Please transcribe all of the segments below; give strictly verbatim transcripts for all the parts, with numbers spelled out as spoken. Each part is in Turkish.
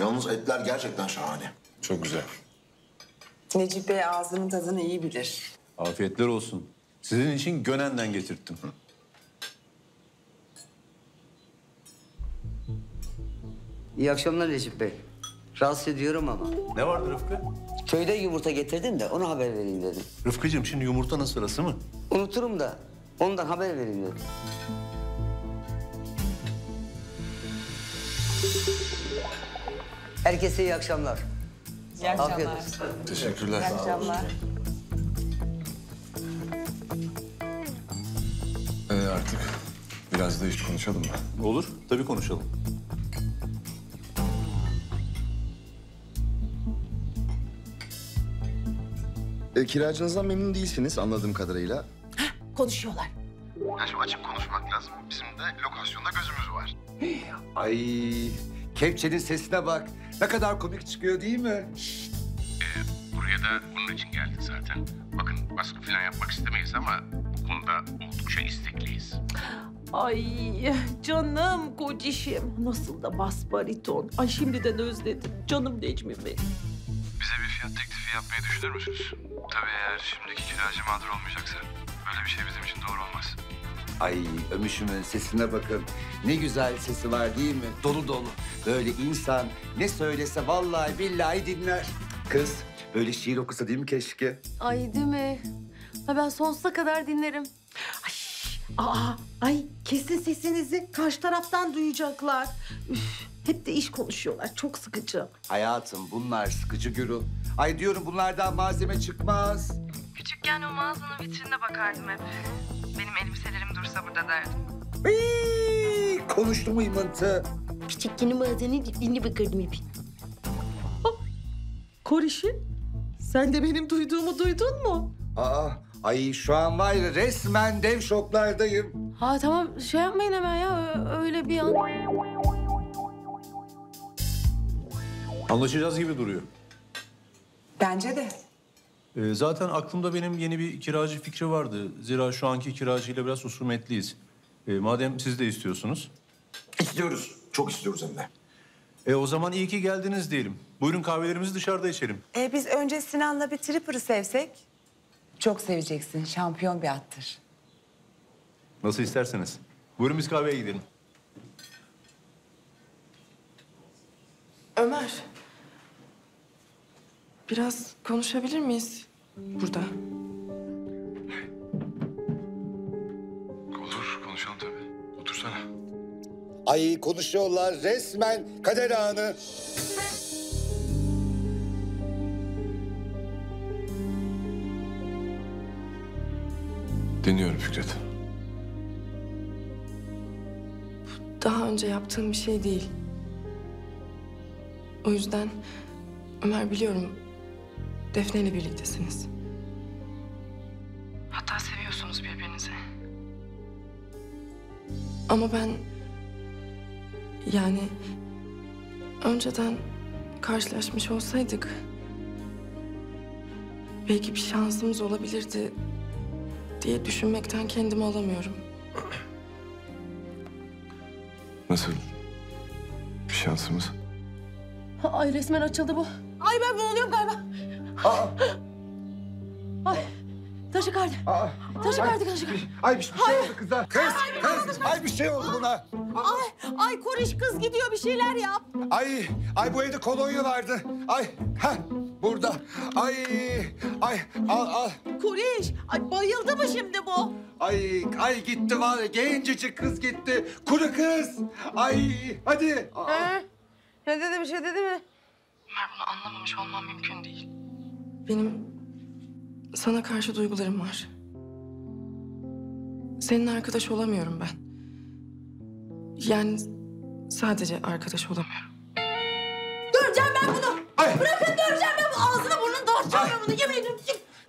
Yalnız etler gerçekten şahane. Çok güzel. Necip Bey ağzının tadını iyi bilir. Afiyetler olsun. Sizin için Gönen'den getirttim. Hı. İyi akşamlar Necip Bey. Rahatsız ediyorum ama. Ne vardı Rıfkı? Köyde yumurta getirdim de ona haber vereyim dedim. Rıfkıcığım şimdi yumurtanın sırası mı? Unuturum da ondan haber vereyim dedim. Herkese iyi akşamlar. İyi akşamlar. Afiyet olsun. Teşekkürler. İyi akşamlar. Ee, artık biraz da iş konuşalım mı? Olur, tabii konuşalım. E, kiracınızdan memnun değilsiniz anladığım kadarıyla. Hah, konuşuyorlar. Ya şimdi açık konuşmak lazım. Bizim de lokasyonda gözümüz var. Ay, Kevçe'nin sesine bak. Ne kadar komik çıkıyor değil mi? Ee, buraya da bunun için geldik zaten. Bakın baskı falan yapmak istemeyiz ama bu konuda oldukça istekliyiz. Ay canım kocişim. Nasıl da bas bariton. Ay şimdiden özledim. Canım Necmi Bey. Bize bir fiyat teklifi yapmayı düşünür müsünüz? Tabii eğer şimdiki kiracı mağdur olmayacaksa. Böyle bir şey bizim için doğru olmaz. Ay Ömüş'ümün sesine bakın. Ne güzel sesi var değil mi? Dolu dolu. Böyle insan ne söylese vallahi billahi dinler. Kız böyle şiir okusa değil mi keşke? Ay değil mi? Ha, ben sonsuza kadar dinlerim. Ay, aa, ay kesin sesinizi karşı taraftan duyacaklar. Üf, hep de iş konuşuyorlar. Çok sıkıcı. Hayatım bunlar sıkıcı gürül. Ay diyorum bunlardan malzeme çıkmaz. Küçükken o mağazanın vitrinine bakardım hep. Benim elbiselerim dursa burada derdim. Iiii, konuştu mu imantı? Küçükken o mağazanın vitrinine bakardım hep. Oh, Korişi, sen de benim duyduğumu duydun mu? Aa, ay şu an var ya resmen dev şoklardayım. Ha tamam, şey yapmayın hemen ya, öyle bir an. Anlaşacağız gibi duruyor. Bence de. Ee, zaten aklımda benim yeni bir kiracı fikri vardı. Zira şu anki kiracıyla biraz husumetliyiz. Ee, madem siz de istiyorsunuz. İstiyoruz. Çok istiyoruz hem de. Ee, o zaman iyi ki geldiniz diyelim. Buyurun kahvelerimizi dışarıda içelim. Ee, biz önce Sinan'la bir tripper'ı sevsek. Çok seveceksin. Şampiyon bir attır. Nasıl isterseniz. Buyurun biz kahveye gidelim. Ömer. Biraz konuşabilir miyiz burada? Olur, konuşalım tabii. Otursana. Ay konuşuyorlar resmen kader anı. Dinliyorum Fikret. Bu daha önce yaptığım bir şey değil. O yüzden Ömer biliyorum... Defne ile birliktesiniz. Hatta seviyorsunuz birbirinizi. Ama ben... Yani... Önceden karşılaşmış olsaydık... Belki bir şansımız olabilirdi... Diye düşünmekten kendimi alamıyorum. Nasıl? Bir şansımız? Ay resmen açıldı bu. Ay ben boğuluyorum galiba. Aa. Ay, taşı kardı. Taşı kardı, taşı kardı. Ay bir şey oldu kıza. Kız, kız. Ay bir şey oldu buna. Ay, ay Koreş kız gidiyor bir şeyler yap. Ay, ay bu evde kolonya vardı. Ay, ha burada. Ay, ay al al. Koreş, ay bayıldı mı şimdi bu? Ay, ay gitti var ya gencecik kız gitti. Kuru kız. Ay, hadi. Ha? Ne dedi bir şey dedi mi? Ömer bunu anlamamış olmam mümkün değil. Benim sana karşı duygularım var. Senin arkadaş olamıyorum ben. Yani sadece arkadaş olamıyorum. Döveceğim ben bunu. Ay. Bırakın döveceğim ben bunu. Ağzını burnunu dağıtacağım ben bunu. Yemin ediyorum.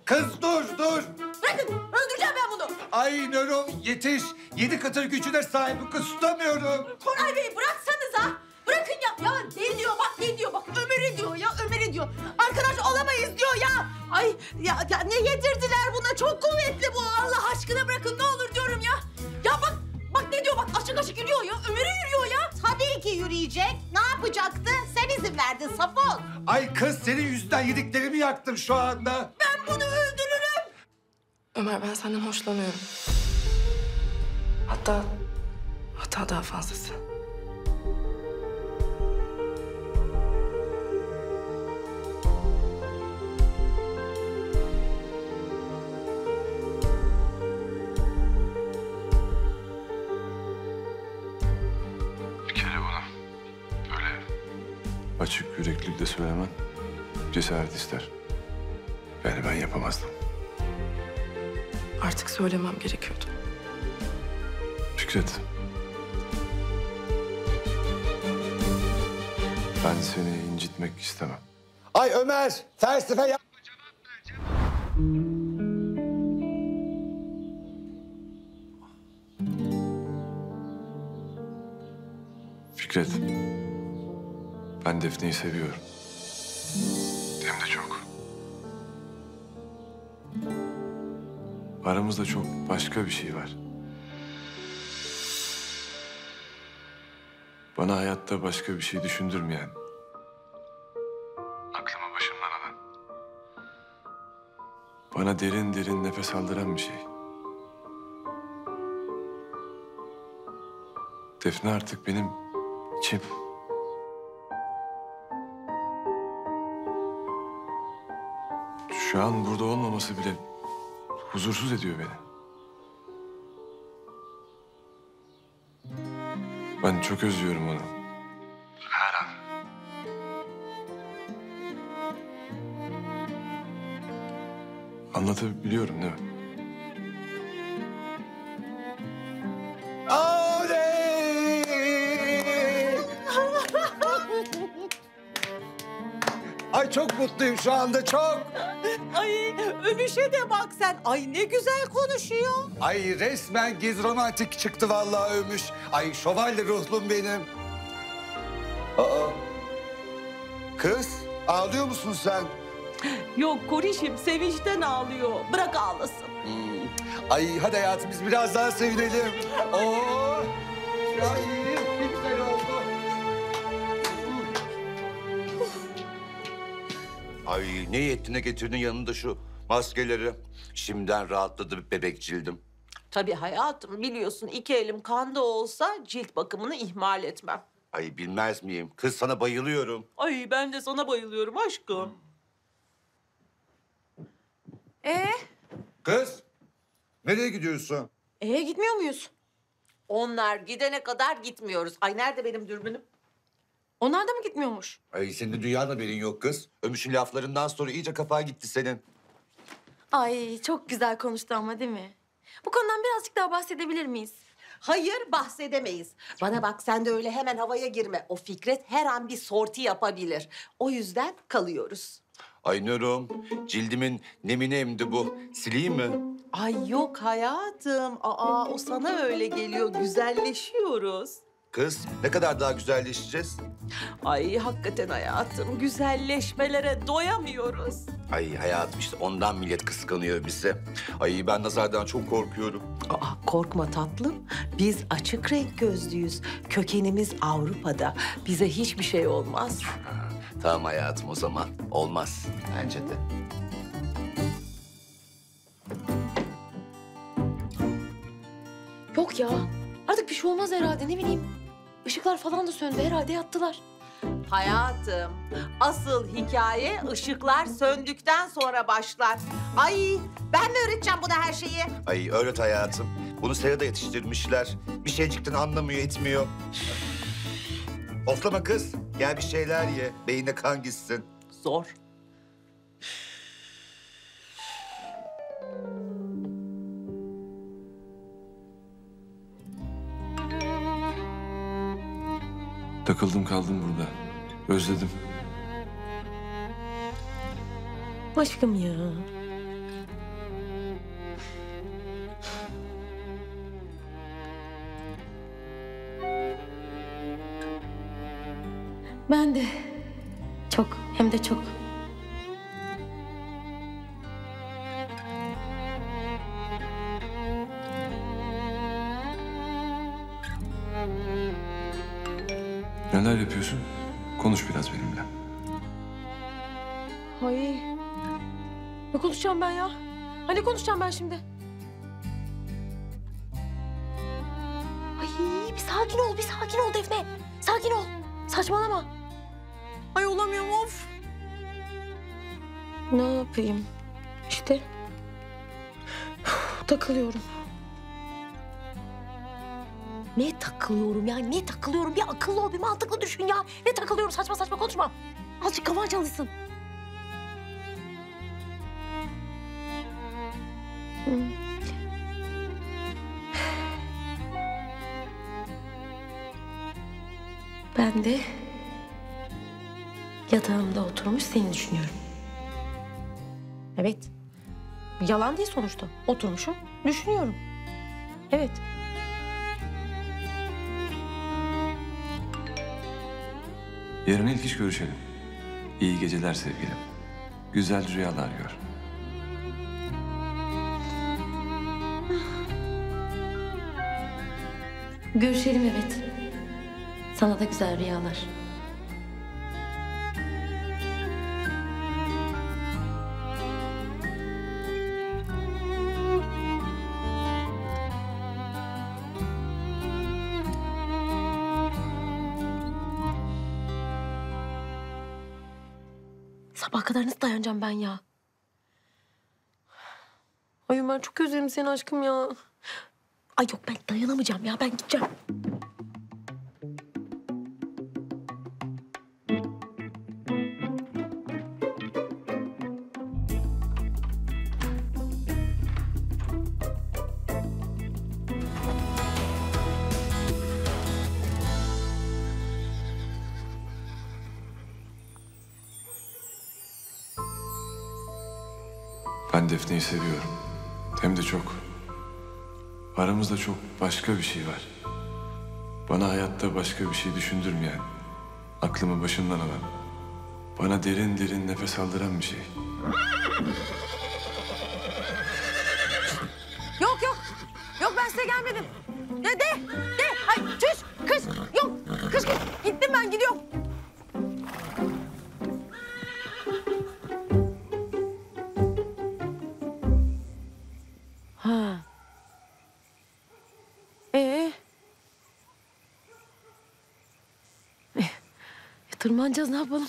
Kız dur dur. Bırakın öldüreceğim ben bunu. Ay nöron yetiş. Yedi katır gücüne sahip kız tutamıyorum. Koray Bey bıraksanıza. Bırakın ya. Ya ne diyor bak ne diyor bak. Ömer'e diyor ya Ömer'e diyor. Arkadaş olamayız diyor ya. Ay ya, ya ne yedirdiler buna çok kuvvetli bu Allah aşkına bırakın ne olur diyorum ya. Ya bak bak ne diyor bak aşık aşık yürüyor ya Ömer'e yürüyor ya. Tabii ki yürüyecek. yiyecek, ne yapacaktı? Sen izin verdin Safon. Ay kız, senin yüzünden yediklerimi yaktım şu anda. Ben bunu öldürürüm. Ömer, ben senden hoşlanıyorum. Hatta, hatta daha fazlası. Açık yüreklilikle söylemen cesaret ister. Yani ben yapamazdım. Artık söylemem gerekiyordu. Fikret. Ben seni incitmek istemem. Ay Ömer, felsefe yapma, cevap ver, cevap. Fikret. Ben Defne'yi seviyorum. Hem de çok. Aramızda çok başka bir şey var. Bana hayatta başka bir şey düşündürmeyen, aklımı başımdan alan, bana derin derin nefes aldıran bir şey. Defne artık benim içim. Şu an burada olmaması bile huzursuz ediyor beni. Ben çok özlüyorum onu. Her an. Anlatabiliyorum değil mi? Ay çok mutluyum şu anda, çok. Ay öpüşe de bak sen. Ay ne güzel konuşuyor. Ay resmen gez romantik çıktı vallahi Ömüş. Ay şövalye ruhlum benim. Aa. Kız ağlıyor musun sen? Yok Korişim, sevinçten ağlıyor. Bırak ağlasın. Hmm. Ay hadi hayatım, biz biraz daha sevinelim. Oo. Ay. Ay ne yettiğine getirdin yanında şu maskeleri. Şimdiden rahatladı bebek cildim. Tabii hayatım, biliyorsun iki elim kanda olsa cilt bakımını ihmal etmem. Ay bilmez miyim? Kız sana bayılıyorum. Ay ben de sana bayılıyorum aşkım. Ee? Kız nereye gidiyorsun? Ee gitmiyor muyuz? Onlar gidene kadar gitmiyoruz. Ay nerede benim dürbünüm? Onlar da mı gitmiyormuş? Ay senin de dünyanın haberin yok kız. Ömüş'ün laflarından sonra iyice kafa gitti senin. Ay çok güzel konuştu ama değil mi? Bu konudan birazcık daha bahsedebilir miyiz? Hayır, bahsedemeyiz. Bana bak, sen de öyle hemen havaya girme. O Fikret her an bir sorti yapabilir. O yüzden kalıyoruz. Ay Nurum, cildimin nemini emdi bu. Sileyim mi? Ay yok hayatım. Aa o sana öyle geliyor. Güzelleşiyoruz. Kız ne kadar daha güzelleşeceğiz? Ay hakikaten hayatım, güzelleşmelere doyamıyoruz. Ay hayatım, işte ondan millet kıskanıyor bizi. Ay ben nazardan çok korkuyorum. Aa korkma tatlım. Biz açık renk gözlüyüz. Kökenimiz Avrupa'da. Bize hiçbir şey olmaz. Ha, tamam hayatım, o zaman olmaz bence de. Yok ya. Artık bir şey olmaz herhalde, ne bileyim. Işıklar falan da söndü, herhalde yattılar. Hayatım, asıl hikaye ışıklar söndükten sonra başlar. Ay, ben mi öğreteceğim buna her şeyi? Ay öğret hayatım. Bunu serada yetiştirmişler. Bir şeycikten anlamıyor, etmiyor. Oflama kız, gel bir şeyler ye. Beyine kan gitsin. Zor. Takıldım kaldım burada. Özledim. Aşkım ya. Ben de çok, hem de çok. Neler yapıyorsun? istiyorsun? Konuş biraz benimle. Ay. Ne konuşacağım ben ya? Ha, ne konuşacağım ben şimdi? Ay, bir sakin ol, bir sakin ol Defne. Sakin ol. Saçmalama. Ay olamıyorum of. Ne yapayım? İşte takılıyorum. Ne takılıyorum ya? Ne takılıyorum? Bir akıllı ol, bir mantıklı düşün ya. Ne takılıyorum? Saçma saçma konuşma. Azıcık kafan çalışsın. Ben de yatağımda oturmuş seni düşünüyorum. Evet. Yalan değil sonuçta. Oturmuşum, düşünüyorum. Evet. Yarın ilk iş görüşelim. İyi geceler sevgilim. Güzel rüyalar gör. Görüşelim evet. Sana da güzel rüyalar. Sabaha kadar nasıl dayanacağım ben ya? Ay Ömer çok özledim seni aşkım ya. Ay yok ben dayanamayacağım ya ben gideceğim. Ben Defne'yi seviyorum. Hem de çok. Aramızda çok başka bir şey var. Bana hayatta başka bir şey düşündürmeyen, aklımı başımdan alan, bana derin derin nefes aldıran bir şey. Yok yok, yok ben size gelmedim. De, de, de, ay çüş, kız, yok, kız, kız, gittim ben gidiyorum. Tırmanacağız, ne yapalım?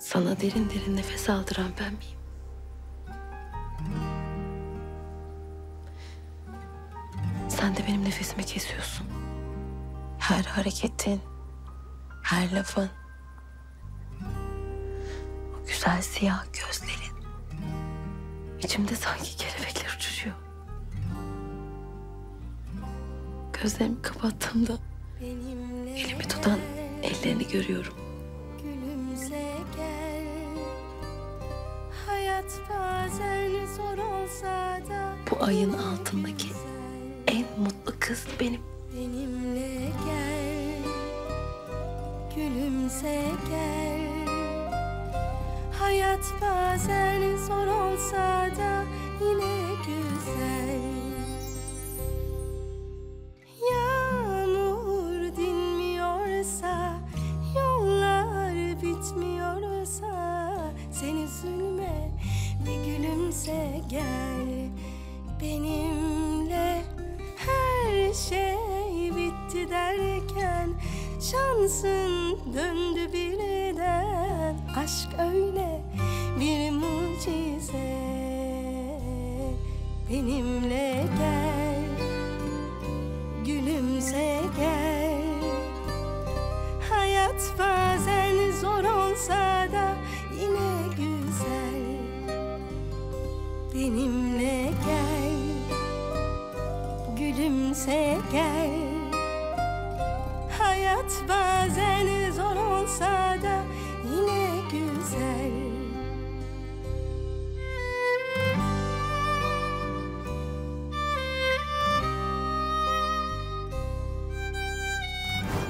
Sana derin derin nefes aldıran ben miyim? Sen de benim nefesimi kesiyorsun. Her hareketin, her lafın, o güzel siyah gözlerin içimde sanki kelebekler uçuşuyor. gözlerimi kapattığımda elimi tutan ellerini görüyorum. Bu ayın altındaki en mutlu kız benim. Benimle gel, gülümse gel. Hayat bazen zor olsa da yine güzel. Yağmur dinmiyorsa, yollar bitmiyorsa, sen üzülme, bir gülümse gel. Benimle her şey bitti derken, şansın döndü birden. Aşk öyle bir mucize. Benimle gel, gülümse gel. Hayat bazen zor olsa da yine güzel. Benimle gel, gülümse gel. Hayat bazen zor olsa da yine güzel.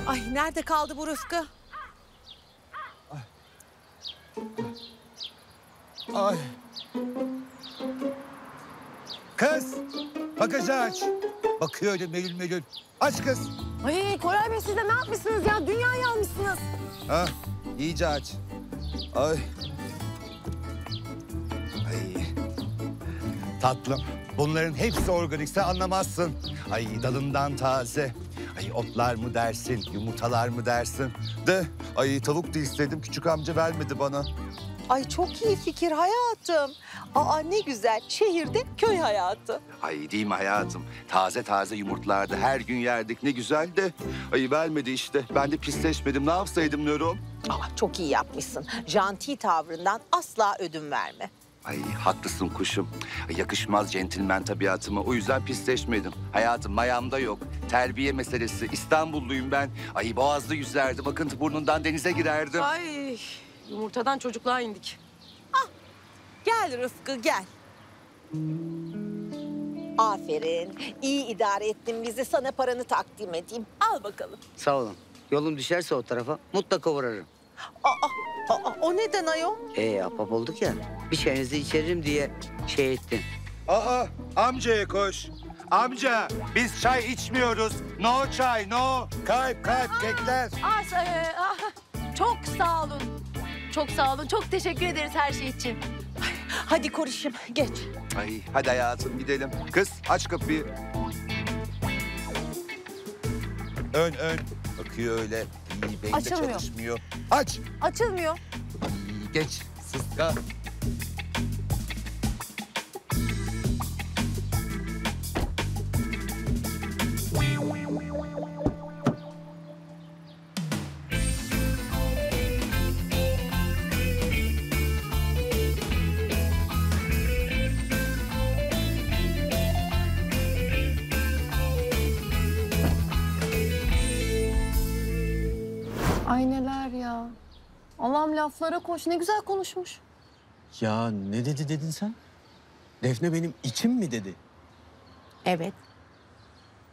Ay nerede kaldı bu Rıfkı? Ay. Ay. Kız, bagajı aç. Bakıyor öyle melül melül. Aç kız. Ay Koray Bey, siz de ne yapmışsınız ya? Dünyayı almışsınız. Ha, iyice aç. Ay. Ay. Tatlım, bunların hepsi organikse anlamazsın. Ay dalından taze. Ay otlar mı dersin, yumurtalar mı dersin? De, ay tavuk da istedim, küçük amca vermedi bana. Ay çok iyi fikir hayatım. Aa ne güzel, şehirde köy hayatı. Ay değil mi hayatım? Taze taze yumurtlardı, her gün yerdik, ne güzel de. Ay vermedi işte, ben de pisleşmedim, ne yapsaydım Nur'um? Aa çok iyi yapmışsın, janti tavrından asla ödün verme. Ay haklısın kuşum. Yakışmaz centilmen tabiatıma. O yüzden pisleşmedim. Hayatım mayamda yok. Terbiye meselesi. İstanbulluyum ben. Ay boğazlı yüzlerdi. Bakıntı burnundan denize girerdim. Ay yumurtadan çocukluğa indik. Ah gel Rıfkı gel. Aferin. İyi idare ettin bizi. Sana paranı takdim edeyim. Al bakalım. Sağ olun. Yolum düşerse o tarafa mutlaka uğrarım. Aa, aa, o neden ayol? Ee, ahbap olduk ya, bir şeyinizi içerim diye şey ettim. Aa, amcaya koş. Amca, biz çay içmiyoruz. No çay, no. Kayıp, kayıp, kekler. Aa, aa, çok sağ olun. Çok sağ olun, çok teşekkür ederiz her şey için. Hadi Koriş'im, geç. Ay, hadi hayatım, gidelim. Kız, aç kapıyı. Ön, ön. Bakıyor öyle. Benim açılmıyor. Çalışmıyor. Aç. Açılmıyor. Ay, geç. Sıska. Ay neler ya. Allah'ım laflara koş. Ne güzel konuşmuş. Ya ne dedi dedin sen? Defne benim içim mi dedi? Evet.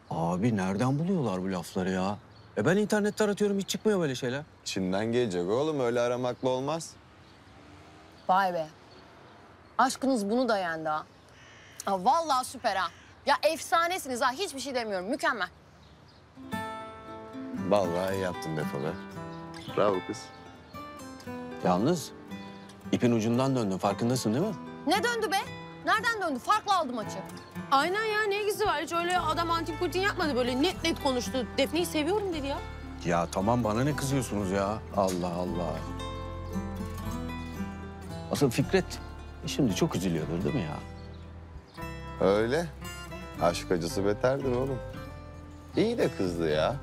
Abi nereden buluyorlar bu lafları ya? E ben internette aratıyorum, hiç çıkmıyor böyle şeyler. Çin'den gelecek oğlum, öyle aramakla olmaz. Vay be. Aşkınız bunu da yendi ha. Ha vallahi süper ha. Ya efsanesiniz ha, hiçbir şey demiyorum. Mükemmel. Vallahi yaptın Defne. Bravo kız. Yalnız ipin ucundan döndün, farkındasın değil mi? Ne döndü be? Nereden döndü? Farklı aldı maçı. Aynen ya, ne ilgisi var? Hiç öyle adam antin kutin yapmadı, böyle net net konuştu. Defne'yi seviyorum dedi ya. Ya tamam, bana ne kızıyorsunuz ya? Allah Allah. Asıl Fikret şimdi çok üzülüyordur değil mi ya? Öyle. Aşk acısı beterdir oğlum. İyi de kızdı ya.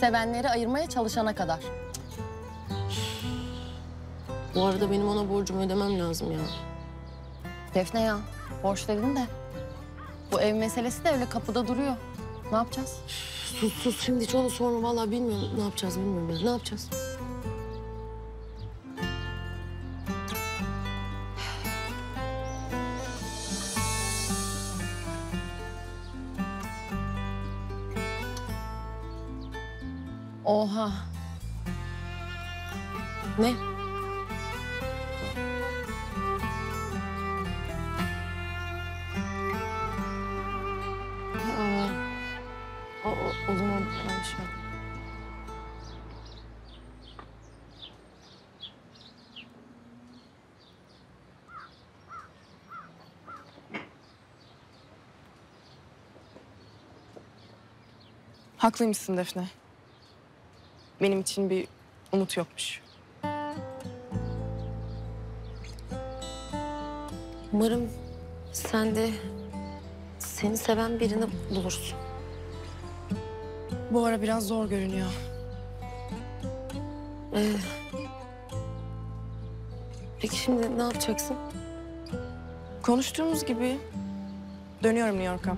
Sevenleri ayırmaya çalışana kadar. Bu arada benim ona borcumu ödemem lazım ya. Defne ya, borç dedin de bu ev meselesi de öyle kapıda duruyor. Ne yapacağız? Sus sus şimdi hiç onu sorma. Vallahi bilmiyorum ne yapacağız bilmiyorum ben. Ne yapacağız? Oha. Ne? Aa, o, o, o zaman ben şey... Haklıymışsın Defne. Benim için bir umut yokmuş. Umarım sen de seni seven birini bulursun. Bu ara biraz zor görünüyor. Ee, peki şimdi ne yapacaksın? Konuştuğumuz gibi dönüyorum New York'a.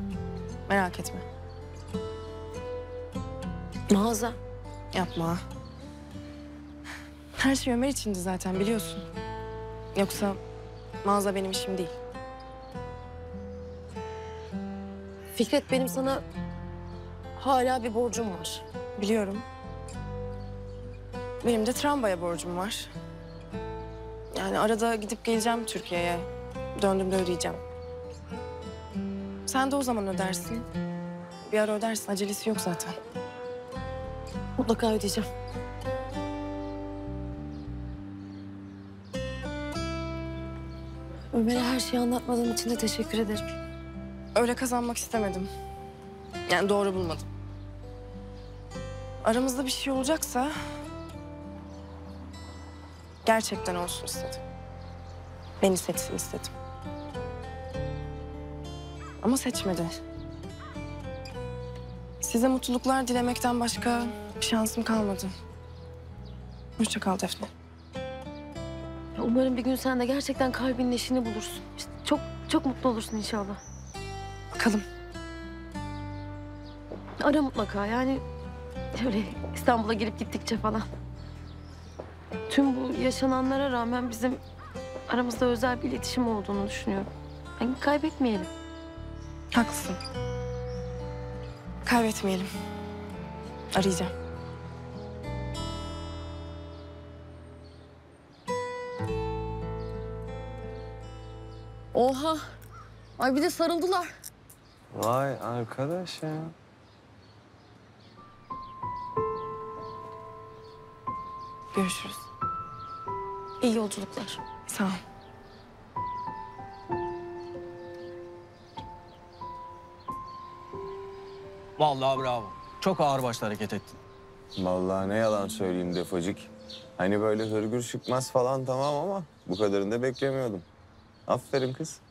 Merak etme. Mağaza. Yapma. Her şey Ömer içindi zaten biliyorsun. Yoksa mağaza benim işim değil. Fikret benim sana hala bir borcum var. Biliyorum. Benim de tramvaya borcum var. Yani arada gidip geleceğim Türkiye'ye. Döndüğümde ödeyeceğim. Sen de o zaman ödersin. Bir ara ödersin. Acelesi yok zaten. Mutlaka ödeyeceğim. Ömer'e her şeyi anlatmadığım için de teşekkür ederim. Öyle kazanmak istemedim. Yani doğru bulmadım. Aramızda bir şey olacaksa... gerçekten olsun istedim. Beni seçsin istedim. Ama seçmedi. Size mutluluklar dilemekten başka şansım kalmadı. Hoşça kal Defne. Umarım bir gün sen de gerçekten kalbinin eşini bulursun. İşte çok çok mutlu olursun inşallah. Bakalım. Ara mutlaka yani öyle İstanbul'a gelip gittikçe falan. Tüm bu yaşananlara rağmen bizim aramızda özel bir iletişim olduğunu düşünüyorum. Yani kaybetmeyelim. Haklısın. Kaybetmeyelim. Arayacağım. Oha. Ay bir de sarıldılar. Vay arkadaş ya. Görüşürüz. İyi yolculuklar. Sağ ol. Vallahi bravo. Çok ağırbaşlı hareket ettin. Vallahi ne yalan söyleyeyim defacık. Hani böyle hırgür çıkmaz falan tamam ama bu kadarını da beklemiyordum. Aferin kız.